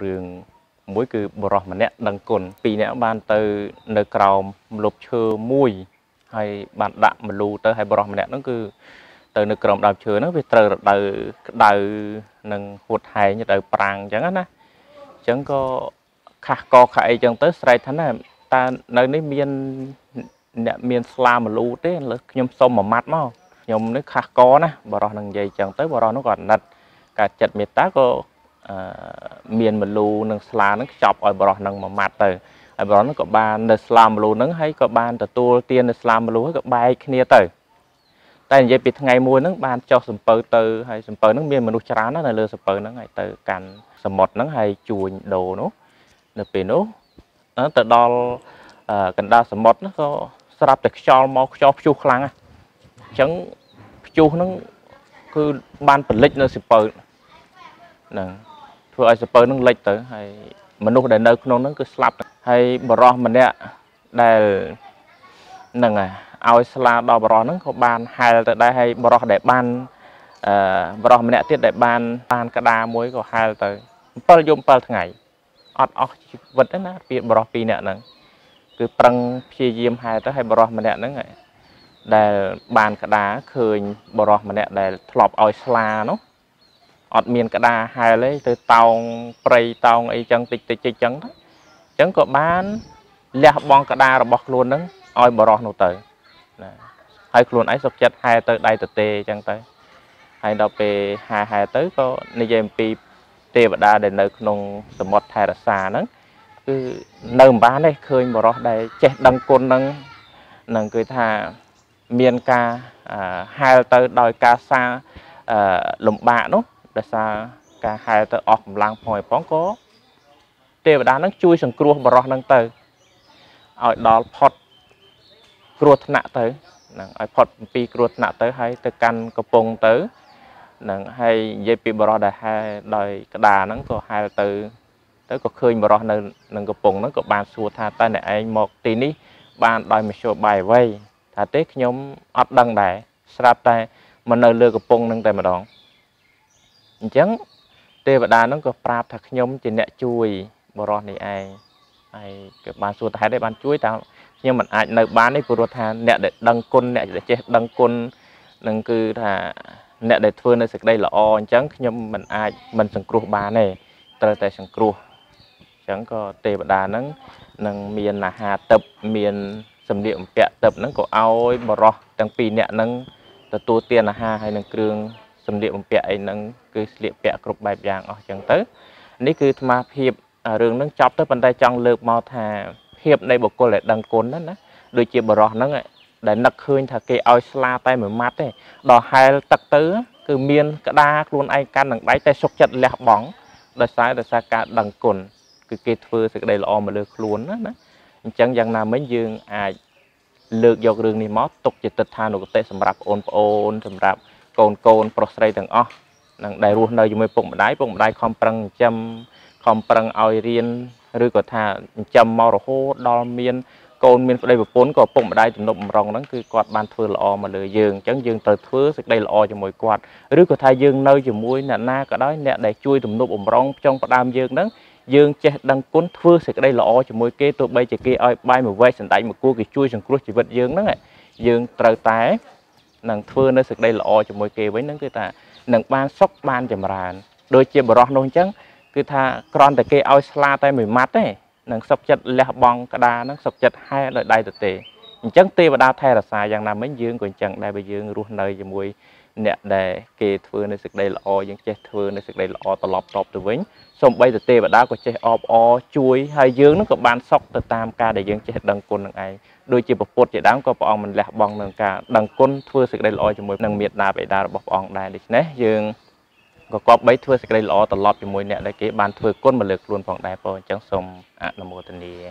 riêng mỗi cứ bỏ mà nét đằng cồn pì nét ban từ nơi cầu lục chơ mùi hay bàn đạm mà lù tới hay bỏ mà nét nó cứ từ nơi cầu đạp chơ nó về từ từ từ nâng hụt hay như từ prang chẳng á chẳng có khạc co khậy chẳng tới say thán này ta nơi đấy miền slam mà lù thế là nhom sôm mà mát máu nhom nó khạc co nè bỏ nâng dây chẳng tới bỏ nó còn nặt cả chật mệt tá co miền mà lù nâng sla nâng chọc ở bờ nâng mà mát từ ở bờ nó có ban nâng sla mà lù nâng hay có ban từ tua tiên nâng sla mà lù hay có bay kia từ tại vì bị ngày mua nâng ban cho sầm pơ từ hay sầm pơ nâng miền mà nuôi chả nó là lừa sầm pơ nâng ngày từ càn sầm mọt nâng hay chuột đồ nó được pin nó từ đó cành đa sầm mọt nó có sập từ cho mò cho chu khlang chẳng chu nó cứ ban bật lịch nó sầm pơ nè ai sờ nó lệch tới hay mình lúc để nơi nó cứ slap hay bờ mình đấy để nè ao slap đào bờ nó có bàn hai tới đây hay bờ để bàn bờ mình đấy tiết để bàn bàn cả đa muối có hai tới bờ dùng bờ ngày ọt ọt vật đấy nè bị bờ pin nè nè cứ prang phi diêm hai tới hay bờ mình đấy nè để bàn cả đá khơi bờ mình đấy để lọp ao slap nó ọt miền cả đà hai lấy từ tàu prey tàu ấy chẳng tịch tịch chẳng đó chẳng có bán lẹ bong cả đà rồi bọc luôn đó oi bờ nổ tới hai luôn ấy sập chặt hai tới đây từ tê chẳng tới hai đầu về hai hai tới có nêm tê và đà để nơi nông sầm mọt hai là xa đó cứ nơi bán đây khơi bờ nổ đây chết đằng côn đằng nàng cười thà miền ca hai tới đòi ca xa lùm bạ nó đã xa cả hai tới ọt làng hồi phóng có tê và đá nó chui sừng cua bờ rọ nâng tới ở đó phật cua nạ tới ở phật pi cua nạ tới hay tới căn cặp bông tới nàng hay dây pi bờ rọ đại hai đời cái đà nó có hai từ tới có khơi bờ rọ nâng nâng cặp bông nó có bàn xua tha tay này anh một tí ní bàn đòi một số bài vây thà tết nhóm ọt đằng đại sạp tay mà nơi lừa cặp bông nâng tay mà đón chẳng tê và đa nó có prap thật nhóm chỉ nẹt chui bờ rọ này ai cái bàn xua thái để bàn chui tao nhưng mà ai nơi bán đấy bờ thà nẹt để đăng côn nẹt để chết đăng côn đừng cứ thà nẹt để phơi nơi sực đây là o chẳng nhưng mình ai mình sừng cua bà này tơi tại sừng cua chẳng có tê và đa nó nâng miền là hà tập miền sầm điệu kẹt tập nó có ao bờ rọ tăng pì nẹt nâng từ tu tiên là hà hay nâng kêu sầm điệu kẹt ấy nâng cứ liệp bẹ cục bài vàng ở chẳng tới ní cứ mà hiệp rừng nó chọc tới bàn tay trong lược màu thà hiệp này bộ cô lại đằng cồn đó nè đôi chia bờ rọ nó này để nặc khơi thà kê ao sla tay mười mát này đò hai tật tứ cứ miên cả đa luôn ai can đằng đáy tay sốc chặt lẹ bóng đời sai cả đằng cồn cứ kê phơi thì đây là o mà lược luôn đó nè chẳng chẳng nào mấy dương lược dọc rừng này mót tục chỉ tịch than được tệ sầm rạp ôn sầm rạp cồn prostrate thằng o đại ruộng nơi dùng vùng đai không bằng châm không bằng oi riên rưỡi có thà châm màu hố đo miên côn miên đây vốn có vùng đai chấm nộm ròng đó cứ quạt bàn phơi lò mà lười giường chẳng giường từ thứ đây lò cho mồi quạt rưỡi có thà giường nơi dùng muối nè na cả đó nè để chui chấm nộm ròng trong bát đam giường đó giường che đằng cuốn thứ đây lò cho mồi kê tụi bay chỉ kê oi bay mà vây sẵn tay mà cua kì chui sẵn cua chỉ vật giường đó này giường từ té nàng phơi nơi đây lò cho mồi kê với nó cứ ta nâng ban sóc ban chậm ràn đôi chia bờ rót nông chăng cứ tha con tại cây ao sla tay mười mát đấy nâng sóc chặt lẹ bong cả đa nâng sóc chặt hai loại đai tự tề chăng tê và đa thay là xài rằng làm mấy dương còn chẳng đại bây dương ruột nơi giờ mùi nẹt để kề thưa nơi sực đây là o dương che thưa nơi sực đây là o tọt lọp tọp từ vĩnh xong bây giờ tê và đa có che o chuối hai dương nó có ban sóc từ tam ca để dương che đằng côn đằng ai đôi chia bờ bột chỉ đám có bong mình lẹ bong đằng ca đằng côn thưa sực đây là o cho mùi đằng miệt là vậy đa bọc bong đại đấy nhé dương có bấy thưa sực đây là o tọt lọp cho mùi nẹt để kề ban thưa côn mà lực luôn phòng đại po chẳng xong là mùa tình đi